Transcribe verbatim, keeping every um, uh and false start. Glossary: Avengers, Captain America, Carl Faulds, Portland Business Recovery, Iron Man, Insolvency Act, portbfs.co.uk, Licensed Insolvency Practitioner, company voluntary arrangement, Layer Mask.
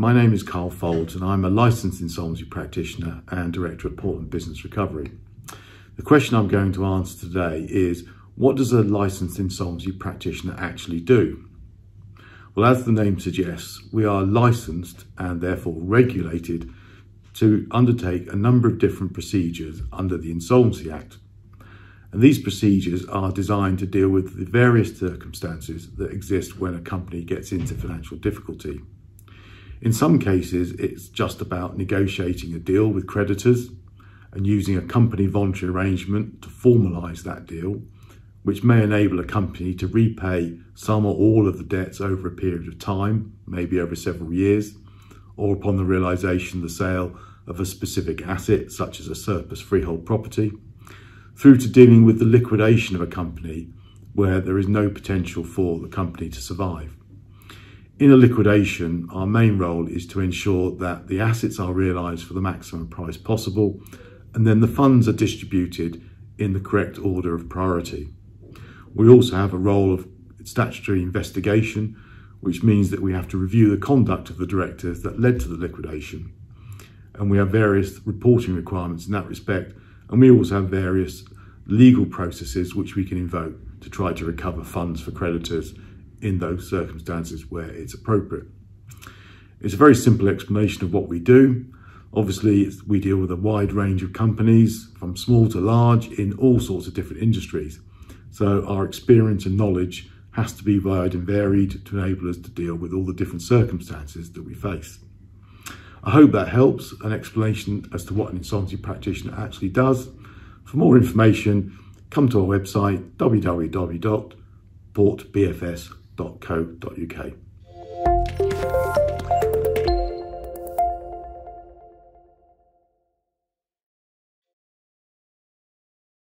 My name is Carl Faulds and I'm a licensed insolvency practitioner and director at Portland Business Recovery. The question I'm going to answer today is, what does a licensed insolvency practitioner actually do? Well, as the name suggests, we are licensed and therefore regulated to undertake a number of different procedures under the Insolvency Act. And these procedures are designed to deal with the various circumstances that exist when a company gets into financial difficulty. In some cases, it's just about negotiating a deal with creditors and using a company voluntary arrangement to formalise that deal, which may enable a company to repay some or all of the debts over a period of time, maybe over several years, or upon the realisation of the sale of a specific asset, such as a surplus freehold property, through to dealing with the liquidation of a company where there is no potential for the company to survive. In a liquidation, our main role is to ensure that the assets are realised for the maximum price possible, and then the funds are distributed in the correct order of priority. We also have a role of statutory investigation, which means that we have to review the conduct of the directors that led to the liquidation. And we have various reporting requirements in that respect, and we also have various legal processes which we can invoke to try to recover funds for creditors in those circumstances where it's appropriate. It's a very simple explanation of what we do. Obviously, it's, we deal with a wide range of companies, from small to large, in all sorts of different industries. So our experience and knowledge has to be wide and varied to enable us to deal with all the different circumstances that we face. I hope that helps, an explanation as to what an insolvency practitioner actually does. For more information, come to our website, w w w dot portbfs dot co dot u k.